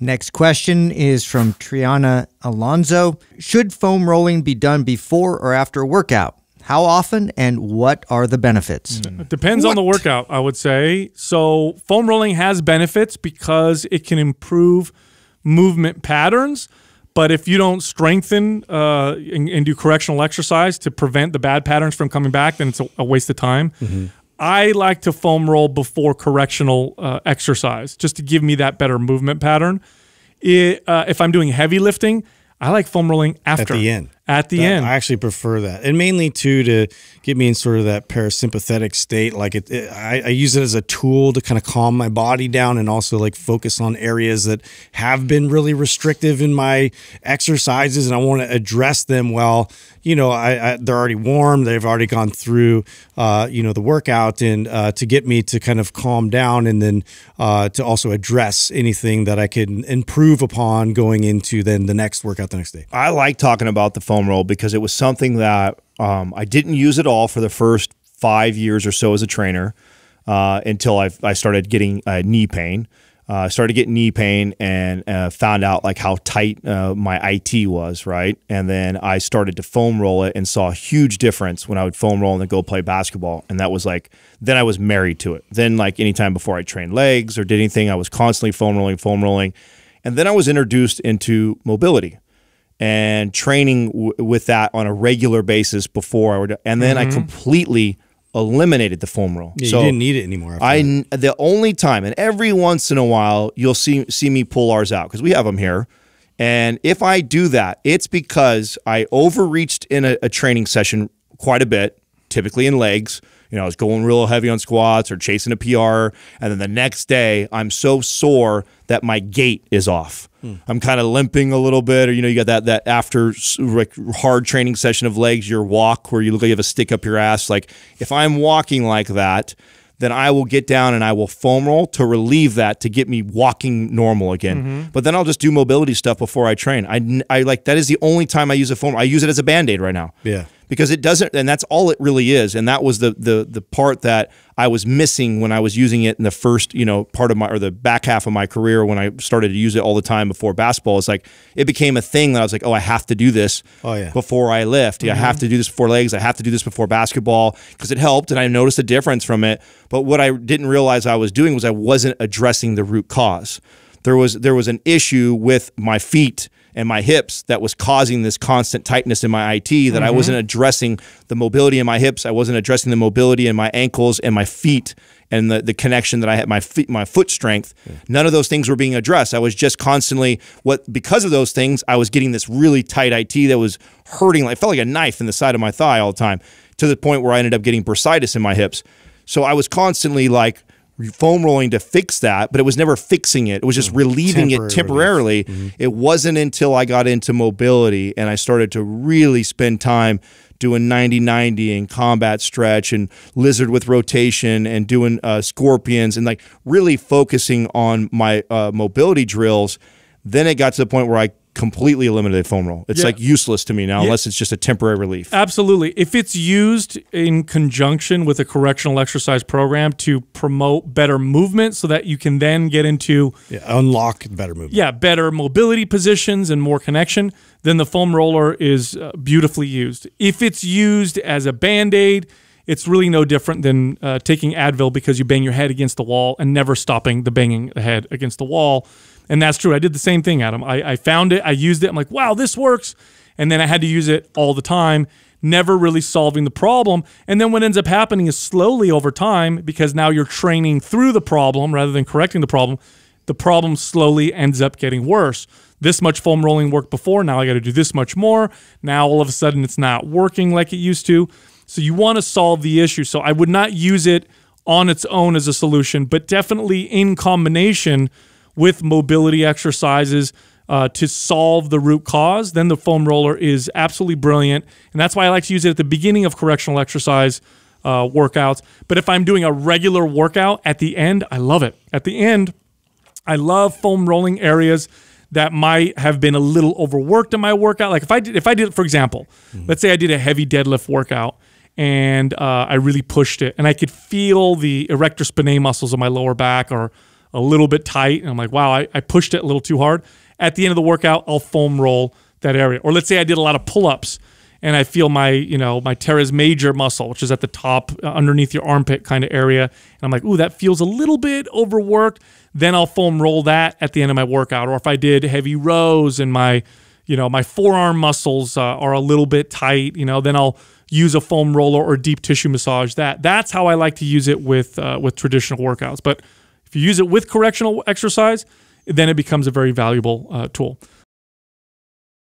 Next question is from Triana Alonzo. Should foam rolling be done before or after a workout? How often and what are the benefits? It depends on the workout, I would say. So foam rolling has benefits because it can improve movement patterns. But if you don't strengthen and do correctional exercise to prevent the bad patterns from coming back, then it's a waste of time. Mm-hmm. I like to foam roll before correctional exercise just to give me that better movement pattern. If I'm doing heavy lifting, I like foam rolling after. At the end. At the end. I actually prefer that. And mainly, too, to get me in sort of that parasympathetic state. Like I use it as a tool to kind of calm my body down and also like focus on areas that have been really restrictive in my exercises. And I want to address them while, you know, they're already warm. They've already gone through, you know, the workout, and to get me to kind of calm down, and then to also address anything that I can improve upon going into then the next workout the next day. I like talking about the foam roll because it was something that I didn't use at all for the first 5 years or so as a trainer until I started getting knee pain. I started getting knee pain and found out like how tight my IT was, right? And then I started to foam roll it and saw a huge difference when I would foam roll and then go play basketball. And that was like, then I was married to it. Then like anytime before I trained legs or did anything, I was constantly foam rolling. And then I was introduced into mobility and training with that on a regular basis before I would, and then I completely eliminated the foam roll. Yeah, so you didn't need it anymore. The only time, and every once in a while, you'll see me pull ours out because we have them here. And if I do that, it's because I overreached in a training session quite a bit, typically in legs. You know, I was going real heavy on squats or chasing a PR, and then the next day I'm so sore that my gait is off. I'm kind of limping a little bit, or you know, you got that after like hard training session of legs, your walk where you look like you have a stick up your ass. Like if I'm walking like that, then I will get down and I will foam roll to relieve that, to get me walking normal again. But then I'll just do mobility stuff before I train. I like, that is the only time I use a foam roll. I use it as a Band-Aid right now. Yeah. Because it doesn't, and that's all it really is. And that was the part that I was missing when I was using it in the first, you know, part of my, or the back half of my career when I started to use it all the time before basketball. It's like, it became a thing that I was like, oh, I have to do this before I lift. I have to do this before legs. I have to do this before basketball, because it helped and I noticed a difference from it. But what I didn't realize I was doing was I wasn't addressing the root cause. There was an issue with my feet and my hips that was causing this constant tightness in my IT that I wasn't addressing the mobility in my hips. I wasn't addressing the mobility in my ankles and my feet, and the connection that I had, my foot strength. None of those things were being addressed. I was just constantly, because of those things, I was getting this really tight IT that was hurting. It felt like a knife in the side of my thigh all the time, to the point where I ended up getting bursitis in my hips. So I was constantly like, foam rolling to fix that, but it was never fixing it. It was just relieving it temporarily. It wasn't until I got into mobility and I started to really spend time doing 90-90 and combat stretch and lizard with rotation and doing scorpions and like really focusing on my mobility drills. Then it got to the point where I completely eliminated foam roll. It's like useless to me now unless it's just a temporary relief. Absolutely. If it's used in conjunction with a correctional exercise program to promote better movement so that you can then get into unlock better movement. Yeah, better mobility positions and more connection, then the foam roller is beautifully used. If it's used as a Band-Aid, it's really no different than taking Advil because you bang your head against the wall and never stopping the banging the head against the wall. And that's true. I did the same thing, Adam. I found it. I used it. I'm like, wow, this works. And then I had to use it all the time, never really solving the problem. And then what ends up happening is slowly over time, because now you're training through the problem rather than correcting the problem slowly ends up getting worse. This much foam rolling worked before. Now I got to do this much more. Now all of a sudden it's not working like it used to. So you want to solve the issue. So I would not use it on its own as a solution, but definitely in combination with mobility exercises to solve the root cause, then the foam roller is absolutely brilliant. And that's why I like to use it at the beginning of correctional exercise workouts. But if I'm doing a regular workout at the end, I love it. At the end, I love foam rolling areas that might have been a little overworked in my workout. Like if I did, for example, let's say I did a heavy deadlift workout and I really pushed it and I could feel the erector spinae muscles in my lower back or a little bit tight, and I'm like, wow, I pushed it a little too hard. At the end of the workout, I'll foam roll that area. Or let's say I did a lot of pull-ups, and I feel my, my teres major muscle, which is at the top, underneath your armpit kind of area. And I'm like, ooh, that feels a little bit overworked. Then I'll foam roll that at the end of my workout. Or if I did heavy rows and my, my forearm muscles are a little bit tight, then I'll use a foam roller or deep tissue massage that. That's how I like to use it with traditional workouts. But if you use it with correctional exercise, then it becomes a very valuable tool.